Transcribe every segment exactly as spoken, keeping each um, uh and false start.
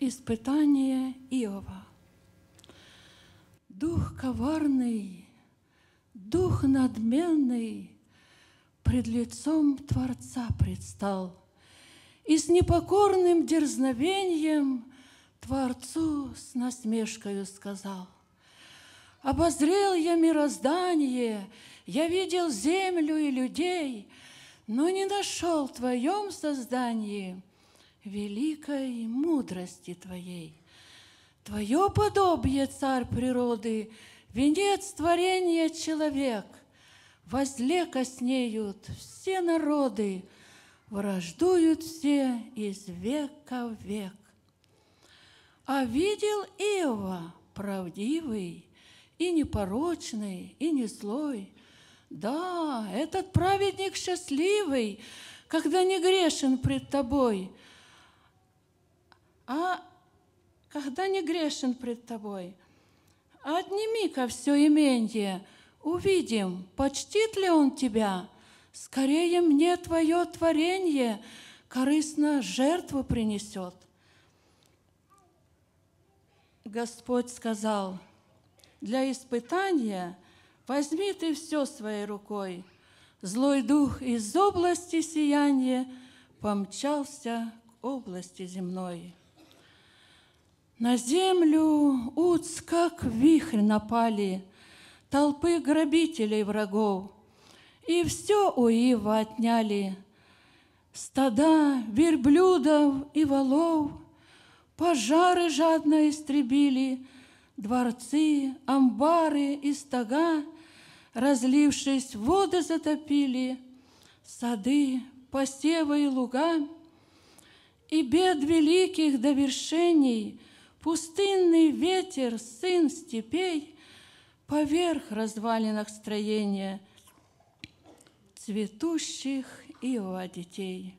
Испытание Иова. Дух коварный, дух надменный пред лицом Творца предстал, и с непокорным дерзновеньем Творцу с насмешкою сказал: «Обозрел я мироздание, я видел землю и людей, но не нашел в Твоем создании великой мудрости Твоей. Твое подобие, царь природы, венец творения человек, возлека снеют все народы, враждуют все из века в век. А видел Иова правдивый, и непорочный, и не злой. Да, этот праведник счастливый, когда не грешен пред Тобой, а когда не грешен пред Тобой, отними-ка все именье, увидим, почтит ли он Тебя. Скорее мне Твое творенье корыстно жертву принесет». Господь сказал: «Для испытания возьми ты все своей рукой». Злой дух из области сияния помчался к области земной. На землю уц, как вихрь, напали толпы грабителей врагов, и все у Ива отняли: стада верблюдов и волов, пожары жадно истребили дворцы, амбары и стога, разлившись, воды затопили сады, посевы и луга. И бед великих до вершений пустынный ветер, сын степей, поверх развалинах строения цветущих Иова детей.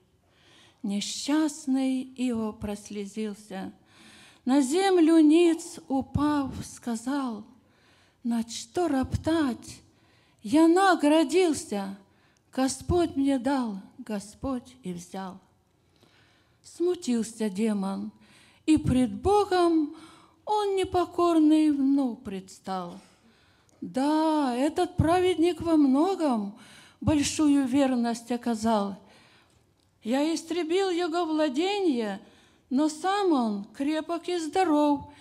Несчастный Иов прослезился, на землю ниц упав, сказал: «На что роптать? Я наградился, Господь мне дал, Господь и взял». Смутился демон, и пред Богом он непокорный вновь предстал. Да, этот праведник во многом большую верность оказал. Я истребил его владение, но сам он крепок и здоров,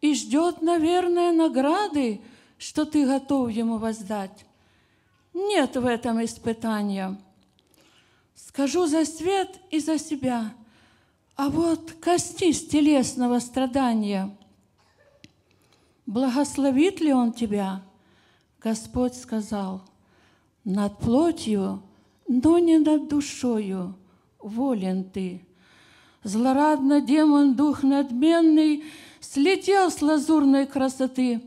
и ждет, наверное, награды, что ты готов ему воздать. Нет в этом испытания. Скажу за свет и за себя, а вот коснись телесного страдания. Благословит ли он тебя? Господь сказал: «Над плотью, но не над душою волен ты». Злорадно демон, дух надменный, слетел с лазурной красоты,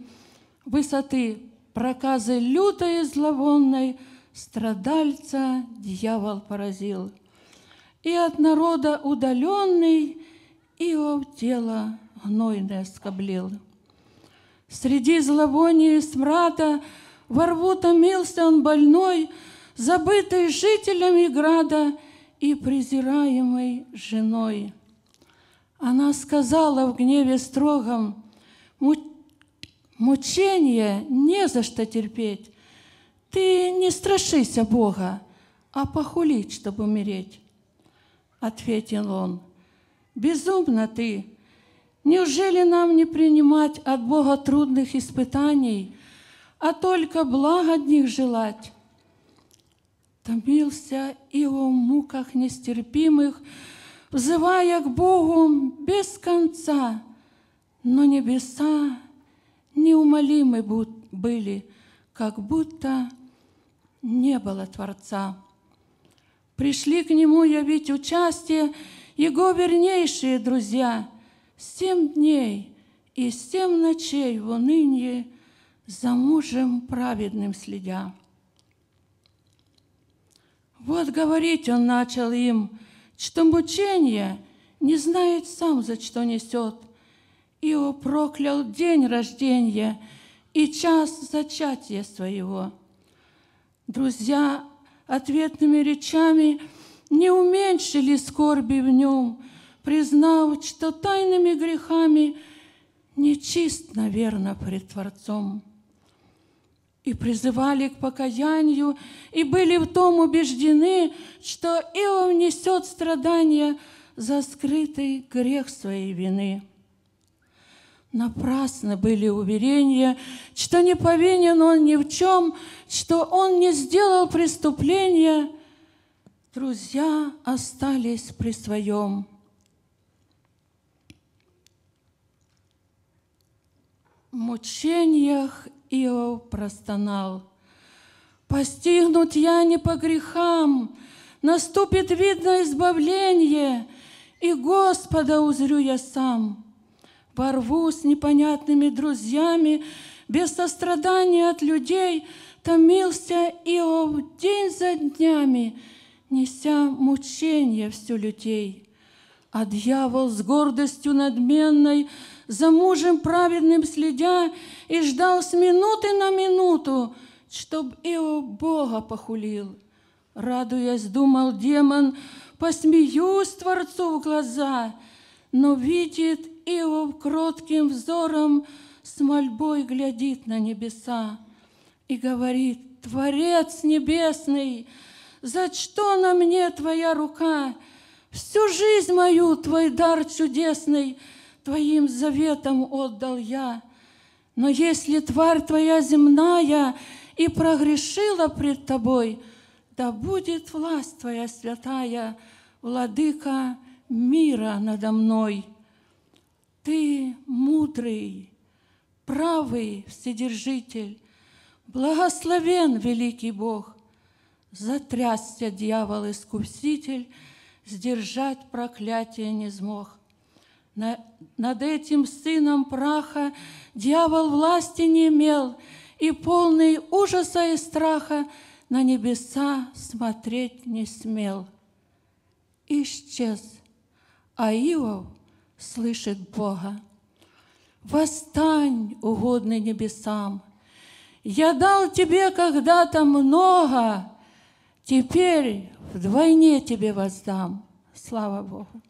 высоты проказы лютой и зловонной страдальца дьявол поразил. И от народа удаленный Иов тело гнойное скоблил. Среди зловония и смрада во рву томился он больной, забытый жителями града и презираемой женой. Она сказала в гневе строгом: «Мучение не за что терпеть, ты не страшися Бога, а похулить, чтобы умереть». Ответил он: «Безумно ты, неужели нам не принимать от Бога трудных испытаний, а только блага от них желать?» Томился Иов в муках нестерпимых, взывая к Богу без конца, но небеса неумолимы были, как будто не было Творца. Пришли к нему явить участие его вернейшие друзья. Семь дней и семь ночей в унынье за мужем праведным следя. Вот говорить он начал им, что мучение не знает сам, за что несет. Иов проклял день рождения и час зачатия своего. Друзья ответными речами не уменьшили скорби в нем, признав, что тайными грехами нечист, наверное, пред Творцом. И призывали к покаянию, и были в том убеждены, что Иов несет страдания за скрытый грех своей вины. Напрасны были уверения, что не повинен он ни в чем, что он не сделал преступления. Друзья остались при своем. В мучениях Иов простонал: «Постигнут я не по грехам, наступит, видно, избавление, и Господа узрю я сам. Порву с непонятными друзьями, без сострадания от людей, томился Иов день за днями, неся мучения всю людей. А дьявол с гордостью надменной, за мужем праведным следя, и ждал с минуты на минуту, чтоб Иов Бога похулил. Радуясь, думал демон, посмеюсь Творцу в глаза, но видит Иов кротким взором, с мольбой глядит на небеса и говорит: Творец небесный, за что на мне твоя рука? Всю жизнь мою твой дар чудесный твоим заветом отдал я. Но если тварь твоя земная и прогрешила пред тобой, да будет власть твоя святая, владыка мира надо мной. Ты мудрый, правый Вседержитель, благословен великий Бог». Затрясся дьявол-искуситель, сдержать проклятие не смог. Над этим сыном праха дьявол власти не имел, и полный ужаса и страха на небеса смотреть не смел. Исчез, а Иов слышит Бога: «Восстань, угодный небесам! Я дал тебе когда-то много, теперь вдвойне тебе воздам». Слава Богу!